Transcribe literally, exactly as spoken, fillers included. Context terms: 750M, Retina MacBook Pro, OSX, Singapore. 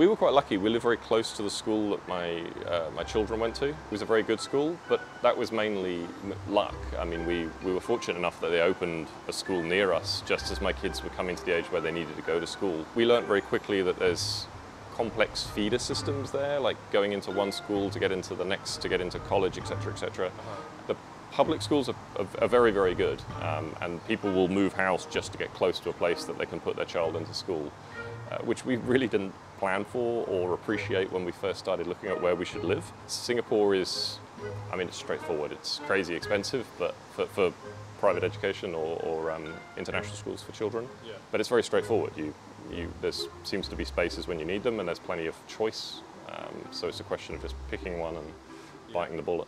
We were quite lucky. We live very close to the school that my, uh, my children went to. It was a very good school, but that was mainly luck. I mean, we, we were fortunate enough that they opened a school near us just as my kids were coming to the age where they needed to go to school. We learned very quickly that there's complex feeder systems there, like going into one school to get into the next, to get into college, et cetera, et cetera. The public schools are, are, are very, very good, um, and people will move house just to get close to a place that they can put their child into school. Uh, which we really didn't plan for or appreciate when we first started looking at where we should live. Singapore is, I mean, it's straightforward. It's crazy expensive, but for, for private education or, or um, international schools for children. Yeah. But it's very straightforward. You, you, there seems to be spaces when you need them, and there's plenty of choice. Um, so it's a question of just picking one and biting the bullet.